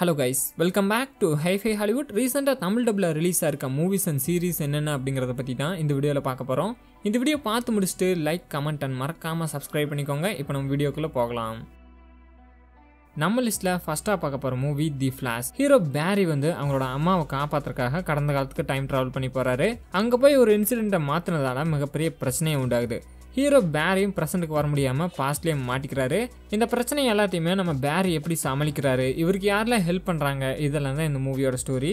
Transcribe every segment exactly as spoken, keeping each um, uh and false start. Hello guys, welcome back to HiFi Hollywood. Recent Tamil dub la release aayirka movies and series enna abingiradha patti dhaan indha video la paakaporam. Indha video paathu mudichittu like, comment and marakama subscribe panikonga. Ipo nam video ku la pogalam. நம்ம லிஸ்ட்ல ஃபர்ஸ்டா பார்க்க போற movie தி flash. Hero பேரி வந்து அவங்களோட அம்மாவை காப்பாத்துறதுக்காக கடந்த காலத்துக்கு டைம் டிராவல் பண்ணி போறாரு. அங்க போய் ஒரு இன்சிடென்ட்ட மாத்துனதால மிகப்பெரிய பிரச்சனையே உண்டாகுது. ஹீரோ பேரியும் பிரசன்ட்க்கு வர முடியாம பாஸ்ட்லயே மாட்டிக்கிறாரு. இந்த பிரச்சனை எல்லாத்தையுமே நம்ம பேரி எப்படி சமாளிக்கிறாரு, இவருக்கு யாரெல்லாம் ஹெல்ப் பண்றாங்க, இதெல்லாம் தான் இந்த மூவியோட ஸ்டோரி.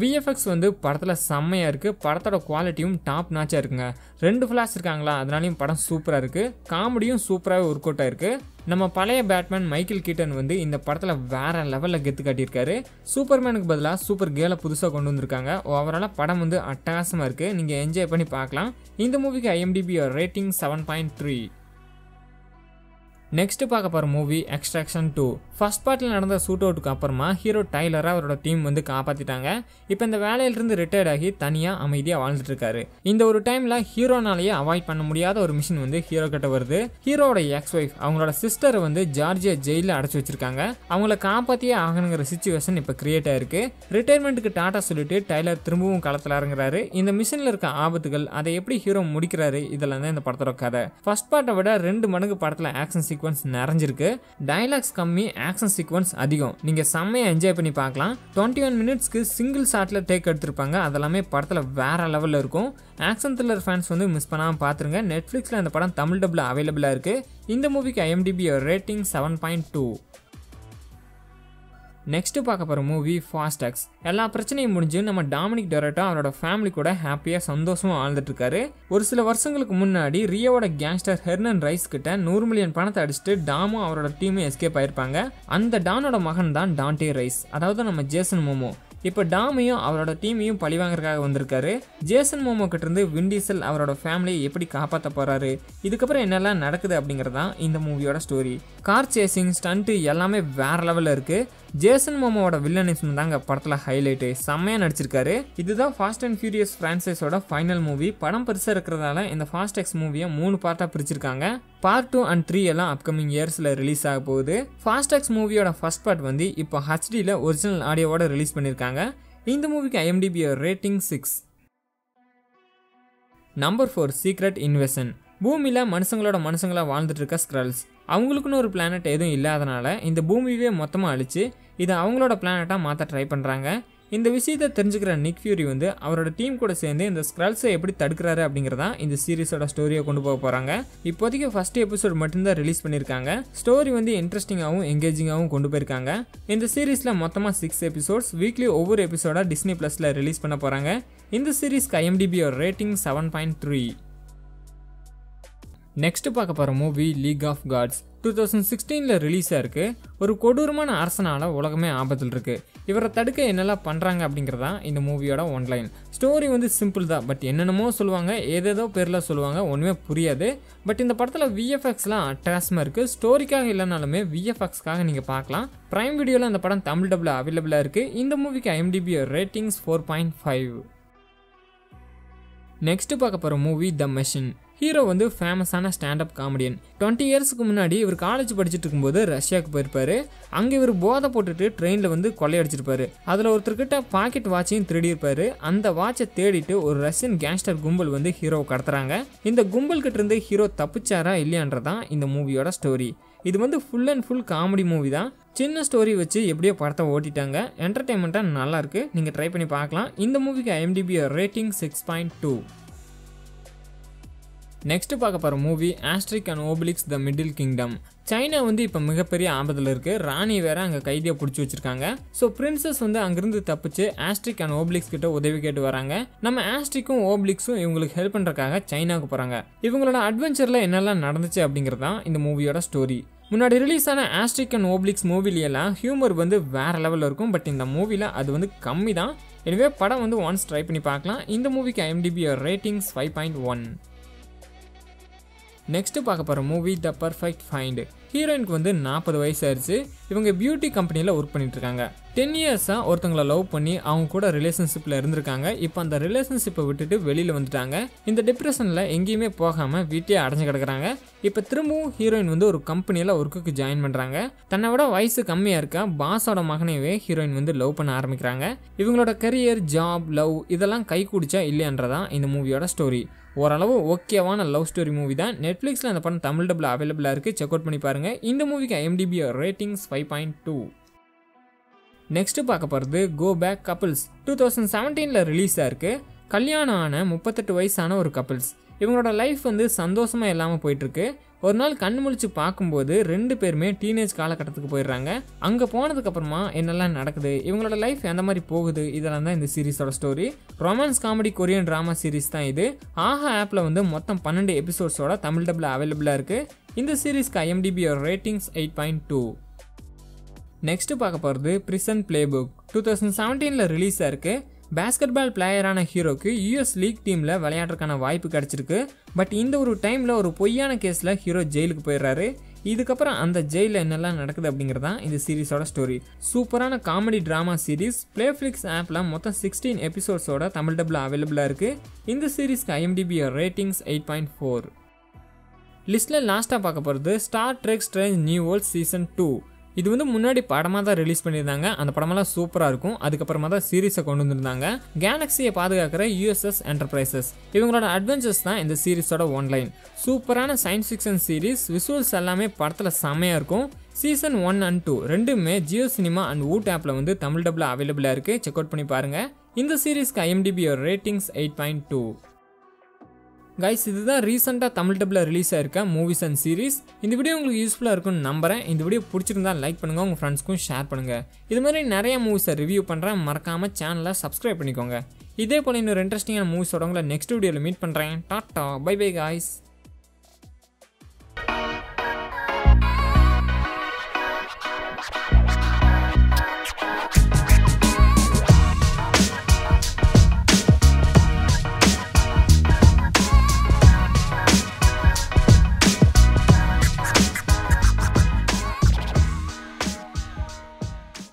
V F X வந்து படத்துல செம்மையா இருக்கு. படத்தோட குவாலிட்டியும் டாப் நாச்சா இருக்குங்க. ரெண்டு ஃபிளாஷ் இருக்காங்களா, அதனாலயும் படம் சூப்பரா இருக்கு. காமெடியும் சூப்பராகவே ஒர்க் அவுட் ஆயிருக்கு. நம்ம பழைய பேட்மேன் மைக்கேல் கீட்டன் வந்து இந்த படத்துல வேற லெவல்ல கெத்து காட்டியிருக்காரு. சூப்பர்மேனுக்கு பதிலாக சூப்பர் கேலை புதுசாக கொண்டு வந்திருக்காங்க. ஓவராலா படம் வந்து அட்டகாசமா இருக்கு. நீங்க என்ஜாய் பண்ணி பார்க்கலாம். இந்த மூவிக்கு I M D B rating seven point three. Next பார்க்க போகிற மூவி எக்ஸ்ட்ராக்ஷன் டூ. ஃபர்ஸ்ட் பார்ட்டில் நடந்த ஷூட் அவுட்டுக்கு அப்புறமா ஹீரோ டைலரை அவரோட டீம் வந்து காப்பாற்றிட்டாங்க. இப்போ இந்த வேலையிலிருந்து ரிட்டையர்ட் ஆகி தனியாக அமைதியாக வாழ்ந்துட்டு இருக்காரு. இந்த ஒரு டைமில் ஹீரோனாலேயே அவாய்ட் பண்ண முடியாத ஒரு மிஷின் வந்து ஹீரோ கிட்ட வருது. ஹீரோவோட எக்ஸ் ஒய்ஃப் அவங்களோட சிஸ்டரை வந்து ஜார்ஜியா ஜெயிலில் அடைச்சி வச்சிருக்காங்க. அவங்கள காப்பாற்றியே ஆகணுங்கிற சுச்சுவேஷன் இப்போ கிரியேட் ஆயிருக்கு. ரிட்டையர்மெண்ட்டுக்கு டாட்டா சொல்லிட்டு டைலர் திரும்பவும் களத்தில் இறங்குறாரு. இந்த மிஷினில் இருக்க ஆபத்துகள், அதை எப்படி ஹீரோ முடிக்கிறாரு, இதெல்லாம் தான் இந்த படத்தோட கதை. ஃபர்ஸ்ட் பார்ட்டை விட ரெண்டு மடங்கு படத்தில் ஆக்ஷன் சீக்வன்ஸ் நிறைஞ்சிருக்கு. டயலாக்ஸ் கம்மி, ஆக்ஷன் சீக்வன்ஸ் அதிகம். நீங்க செம்மையா என்ஜாய் பண்ணி பார்க்கலாம். இருபத்தி ஒன்று மினிட்ஸ்க்கு சிங்கிள் ஷாட்ல டேக் எடுத்திருப்பாங்க. அதெல்லாமே படத்துல வேற லெவல்ல இருக்கும். ஆக்ஷன் த்ரில்லர் ஃபேன்ஸ் வந்து மிஸ் பண்ணாம பாத்துருங்க. நெட்ஃபிளிக்ஸ்ல இந்த படம் தமிழ் டப்ல அவைலபிளா இருக்கு. இந்த மூவிக்கு I M D B rating seven point two. Next பார்க்க போகிற மூவி ஃபாஸ்ட் எக்ஸ். எல்லா பிரச்சனையும் முடிஞ்சு நம்ம டாமினிக் டொரேட்டோ அவரோட ஃபேமிலி கூட ஹாப்பியாக சந்தோஷமாக வாழ்ந்துட்டு இருக்காரு. ஒரு சில வருஷங்களுக்கு முன்னாடி ரியோவோட கேங்ஸ்டர் ஹெர்னன் ரைஸ் கிட்ட நூறு மில்லியன் பணத்தை அடிச்சுட்டு டாமும் அவரோட டீமும் எஸ்கேப் ஆயிருப்பாங்க. அந்த டானோட மகன் தான் டாண்டே ரைஸ், அதாவது நம்ம ஜேசன் மோமோ. இப்போ டாமையும் அவரோட டீமையும் பழிவாங்கிறதுக்காக வந்திருக்காரு. ஜேசன் மோமோ கிட்ட இருந்து விண்டீசல் அவரோட ஃபேமிலியை எப்படி காப்பாற்ற போறாரு, இதுக்கப்புறம் என்னெல்லாம் நடக்குது அப்படிங்கிறதான் இந்த மூவியோட ஸ்டோரி. கார் சேசிங், ஸ்டண்ட்டு எல்லாமே வேற லெவலில் இருக்கு. ஜேசன் மோமோவோட வில்லனிசம் தாங்க படத்தில் ஹைலைட்டு. செம்மையாக நடிச்சிருக்காரு. இதுதான் ஃபாஸ்ட் அண்ட் ஃபியூரியஸ் ஃப்ரான்சைஸோட ஃபைனல் மூவி. படம் பெருசாக இருக்கிறதால இந்த ஃபாஸ்ட் எக்ஸ் மூவியை மூணு பார்ட்டாக பிரிச்சிருக்காங்க. பார்ட் டூ அண்ட் த்ரீ எல்லாம் அப்கமிங் இயர்ஸில் ரிலீஸ் ஆக போகுது. ஃபாஸ்ட் எக்ஸ் மூவியோட ஃபர்ஸ்ட் பார்ட் வந்து இப்போ ஹெச்டியில் ஒரிஜினல் ஆடியோவோட ரிலீஸ் பண்ணியிருக்காங்க. இந்த மூவிக்கு I M D B rating six. Number four secret invasion. பூமியில் மனுஷங்களோட மனுஷங்களாக வாழ்ந்துட்டு இருக்க ஸ்க்ரல்ஸ், அவங்களுக்குன்னு ஒரு பிளானட் எதுவும் இல்லாதனால இந்த பூமியவே மொத்தமாக அழிச்சு இதை அவங்களோட பிளானட்டாக மாற்ற ட்ரை பண்ணுறாங்க. இந்த விஷயத்தை தெரிஞ்சுக்கிற நிக் ஃபியூரி வந்து அவரோட டீம் கூட சேர்ந்து இந்த ஸ்க்ரல்ஸை எப்படி தடுக்கிறாரு அப்படிங்கிறதான் இந்த சீரீஸோட ஸ்டோரியை கொண்டு போக போகிறாங்க. இப்போதைக்கு ஃபர்ஸ்ட் எபிசோட் மட்டும்தான் ரிலீஸ் பண்ணியிருக்காங்க. ஸ்டோரி வந்து இன்ட்ரெஸ்டிங்காகவும் எங்கேஜிங்காகவும் கொண்டு போயிருக்காங்க. இந்த சீரீஸில் மொத்தமாக சிக்ஸ் எபிசோட்ஸ் வீக்லி ஒவ்வொரு எபிசோடாக டிஸ்னி ப்ளஸில் ரிலீஸ் பண்ண போகிறாங்க. இந்த சீரீஸ்க்கு I M D B rating seven point three. Next பார்க்க போகிற movie league of gods. Two thousand சிக்ஸ்டீனில் ரிலீஸ் ஆயிருக்கு. ஒரு கொடூரமான அரசனால் உலகமே ஆபத்தில் இருக்குது. இவரை தடுக்க என்னெல்லாம் பண்ணுறாங்க அப்படிங்கிறதான் இந்த மூவியோட ஒன்லைன் ஸ்டோரி. வந்து சிம்பிள் தான், பட் என்னென்னமோ சொல்லுவாங்க, ஏதேதோ பேரில் சொல்லுவாங்க, ஒன்றுமே புரியாது. பட் இந்த படத்தில் விஎஃப்எக்ஸ்லாம் அட்டாசமாக இருக்குது. ஸ்டோரிக்காக இல்லைனாலுமே விஎஃப்எக்ஸ்க்காக நீங்கள் பார்க்கலாம். ப்ரைம் வீடியோவில் அந்த படம் தமிழ் டப்ல அவைலபிளாக இருக்குது. இந்த மூவிக்கு I M D B ratings four point five. Next பார்க்க போகிற மூவி த மெஷின். ஹீரோ வந்து ஃபேமஸான ஸ்டாண்டப் காமெடியன். டுவெண்ட்டி இயர்ஸுக்கு முன்னாடி இவர் காலேஜ் படிச்சுட்டு இருக்கும்போது ரஷ்யாவுக்கு போயிருப்பாரு. அங்கே இவர் போதை போட்டுட்டு ட்ரெயினில் வந்து கொள்ளையடிச்சிருப்பாரு. அதில் ஒருத்தர்கிட்ட பாக்கெட் வாட்சையும் திருடியிருப்பாரு. அந்த வாட்சை தேடிட்டு ஒரு ரஷ்யன் கேங்ஸ்டர் கும்பல் வந்து ஹீரோவை கடத்துறாங்க. இந்த கும்பல்கிட்ட இருந்து ஹீரோ தப்பிச்சாரா இல்லையான்றதான் இந்த மூவியோட ஸ்டோரி. இது வந்து full and full comedy movie தான். சின்ன ஸ்டோரி வச்சு எப்படியோ படத்தை ஓட்டிட்டாங்க. என்டர்டைன்மெண்ட்டாக நல்லாயிருக்கு, நீங்கள் ட்ரை பண்ணி பார்க்கலாம். இந்த மூவிக்கு I M D B rating six point two. Next பார்க்க போகிற movie Asterix and Obelix the middle kingdom. China வந்து இப்போ மிகப்பெரிய ஆபத்தில் இருக்குது. ராணி வேற அங்கே கைதியை பிடிச்சி வச்சிருக்காங்க. ஸோ பிரின்சஸ் வந்து அங்கிருந்து தப்பிச்சு ஆஸ்ட்ரிக் அண்ட் ஓப்ளிக்ஸ் கிட்ட உதவி கேட்டு வராங்க. நம்ம ஆஸ்ட்ரிக்கும் ஓப்ளிக்ஸும் இவங்களுக்கு ஹெல்ப் பண்ணுறக்காக சைனாவுக்கு போகிறாங்க. இவங்களோட அட்வென்ச்சரில் என்னெல்லாம் நடந்துச்சு அப்படிங்கிறதான் இந்த மூவியோட ஸ்டோரி. முன்னாடி ரிலீஸ் ஆன ஆஸ்ட்ரிக் அண்ட் ஓப்ளிக்ஸ் மூவிலையெல்லாம் ஹியூமர் வந்து வேறு லெவலில் இருக்கும். பட் இந்த மூவியில் அது வந்து கம்மி தான். எனவே படம் வந்து ஒன்ஸ் ட்ரை பண்ணி பார்க்கலாம். இந்த மூவிக்கு I M D B ratings five point one. Next பார்க்க போகிற மூவி த பர்ஃபெக்ட் ஃபைண்ட். ஹீரோயினுக்கு வந்து நாற்பது வயசு ஆயிடுச்சு. இவங்க பியூட்டி கம்பெனியில் ஒர்க் பண்ணிட்டு இருக்காங்க. ten years ஒருத்தங்கள லவ் பண்ணி அவங்க கூட ரிலேஷன்ஷிப்ல இருந்திருக்காங்க. இப்போ அந்த ரிலேஷன்ஷிப்பை விட்டுட்டு வெளியில வந்துட்டாங்க. இந்த டிப்ரஷன்ல எங்கயுமே போகாம வீட்லயே அடைஞ்சு கிடக்குறாங்க. இப்போ திரும்பவும் ஹீரோயின் வந்து ஒரு கம்பெனில ஒர்க்குக்கு ஜாயின் பண்றாங்க. தன்னை விட வயசு கம்மியா இருக்க பாஸோட மகனைவே ஹீரோயின் வந்து லவ் பண்ண ஆரம்பிக்கிறாங்க. இவங்களோட கரியர், ஜாப், லவ் இதெல்லாம் கை கூடிச்சா இல்லையன்றதான் இந்த மூவியோட ஸ்டோரி. ஓரளவு ஓகேவான லவ் ஸ்டோரி மூவி தான். நெட்ஃப்ளிக்ஸில் அந்த படம் தமிழ் டபுள் அவைலபிளாக இருக்குது, செக் அவுட் பண்ணி பாருங்கள். இந்த மூவிக்கு I M D B ratings five point two. Next பார்க்க போகிறது go back couples. Two thousand செவன்டீனில் ரிலீஸ் ஆயிருக்கு. கல்யாணம் ஆன முப்பத்தெட்டு வயசான ஒரு கப்புள்ஸ். இவங்களோட லைஃப் வந்து சந்தோஷமாக இல்லாமல் போயிட்டுருக்கு. ஒரு நாள் கண் முழிச்சு பார்க்கும்போது ரெண்டு பேருமே டீனேஜ் காலகட்டத்துக்கு போயிடுறாங்க. அங்கே போனதுக்கப்புறமா என்னெல்லாம் நடக்குது, இவங்களோட லைஃப் எந்த மாதிரி போகுது, இதெல்லாம் தான் இந்த சீரீஸோட ஸ்டோரி. Romance comedy Korean drama series தான் இது. ஆஹா ஆப்பில் வந்து மொத்தம் பன்னெண்டு எபிசோட்ஸோட தமிழ் டபுள் அவைலபிளாக இருக்குது. இந்த சீரீஸ்க்கு I M D B ratings eight point two. Next பார்க்க போகிறது பிரிசன் பிளேபுக். டூ தௌசண்ட் செவன்டீனில் ரிலீஸ் ஆயிருக்கு. பேஸ்கெட் பால் பிளேயரான ஹீரோக்கு யூஎஸ் லீக் டீமில் விளையாடுறதுக்கான வாய்ப்பு கிடச்சிருக்கு. பட் இந்த ஒரு டைமில் ஒரு பொய்யான கேஸில் ஹீரோ ஜெயிலுக்கு போயிடுறாரு. இதுக்கப்புறம் அந்த ஜெயிலில் என்னெல்லாம் நடக்குது அப்படிங்கிறதான் இந்த சீரீஸோட ஸ்டோரி. சூப்பரான காமெடி ட்ராமா சீரீஸ். பிளேஃப்ளிக்ஸ் ஆப்பில் மொத்தம் சிக்ஸ்டீன் எபிசோட்ஸோட தமிழ் டபுள் அவைலபிளாக இருக்குது. இந்த சீரீஸ்க்கு I M D B ratings eight point four. லிஸ்ட்டில் லாஸ்ட்டாக பார்க்க போகிறது star trek strange new world's season two. இது வந்து முன்னாடி படமாக தான் ரிலீஸ் பண்ணியிருந்தாங்க. அந்த படமெல்லாம் சூப்பராக இருக்கும். அதுக்கப்புறமா தான் சீரீஸை கொண்டு வந்திருந்தாங்க. கேலக்ஸியை பாதுகாக்கிற யூஎஸ்எஸ் என்டர்பிரைசஸ் இவங்களோட அட்வென்ச்சர்ஸ் தான் இந்த சீரீஸோட ஒன்லைன். சூப்பரான சயின்ஸ் ஃபிக்ஷன் சீரீஸ். விசுவல்ஸ் எல்லாமே படத்தில் செம்மையாக இருக்கும். சீசன் ஒன் அண்ட் டூ ரெண்டுமே ஜியோ சினிமா அண்ட் WooTapல வந்து தமிழ் டபுள் அவைலபிளாக இருக்குது, செக் அவுட் பண்ணி பாருங்கள். இந்த சீரீஸ்க்கு I M D B ratings eight point two. Guys, இதுதான் ரீசெண்டாக தமிழ் டப்பில் ரிலீஸ் ஆயிருக்க மூவிஸ் அண்ட் சீரீஸ். இந்த வீடியோ உங்களுக்கு யூஸ்ஃபுல்லாக இருக்கும்னு நம்புகிறேன். இந்த வீடியோ பிடிச்சிருந்தா லைக் பண்ணுங்கள், உங்கள் ஃப்ரெண்ட்ஸ்க்கும் ஷேர் பண்ணுங்கள். இது மாதிரி நிறைய மூவிஸை ரிவ்யூ பண்ணுறேன். மறக்காமல் சேனலை சப்ஸ்கிரைப் பண்ணிக்கோங்க. இதே போல் இன்னொரு இன்ட்ரெஸ்டிங்கான மூவிஸோட உங்களை நெக்ஸ்ட் வீடியோவில் மீட் பண்ணுறேன். Tata, bye bye guys.